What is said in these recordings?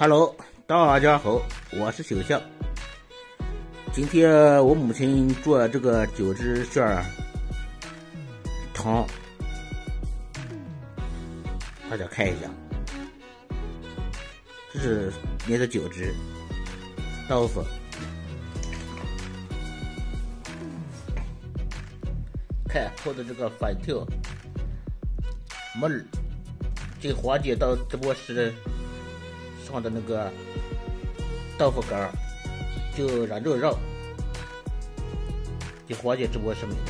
Hello， 大家好，我是小象。今天我母亲做这个九只馅儿糖，大家看一下，这是捏的九只豆腐，看后的这个反跳，没了，这缓解到直播时上的那个豆腐干就染肉肉，就缓解直播什么的。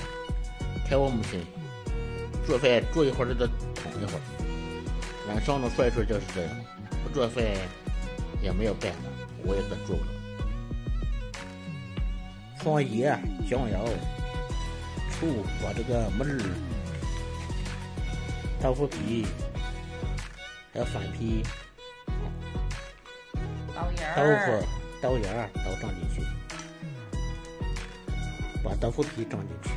看我母亲做饭做一会儿就躺一会儿，晚上的摔出来就是这样，不做饭也没有办法，我也得做了。放盐、酱油、醋，把这个木耳、豆腐皮还有反皮。豆腐、都装进去，把豆腐皮装进去，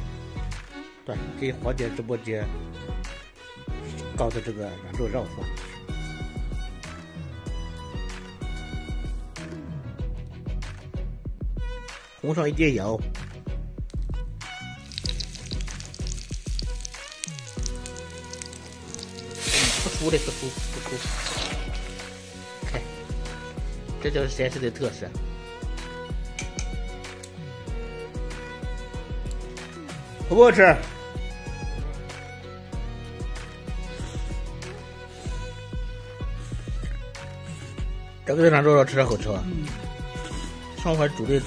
对，可以缓解直播间搞的这个软肉肉放进去。红上一点油，不熟。这就是陕西的特色。好不好吃？这个软肉肉吃着好吃啊！上回煮的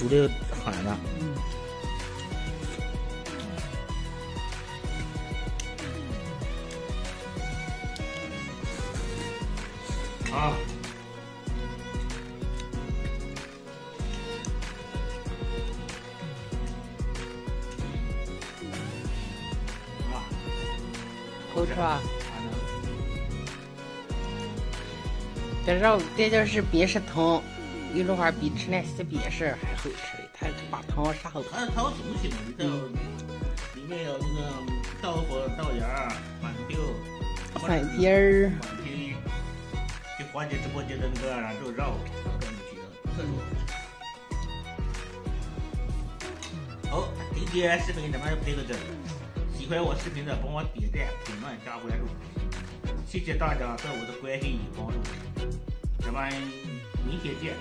很了。啊！好吃吧？这肉这就是别是糖，有的话比吃那些别是还好吃的，它把糖啥好吃。它糖什么形状？里面有那个豆腐、豆芽、板豆、粉皮儿、粉皮，就缓解直播间的那个肉肉，跟你觉得特别好吃。好，今天视频咱们就拍到这里。喜欢我视频的，帮我点赞、评论、加关注，谢谢大家对我的关心与帮助。咱们明天见。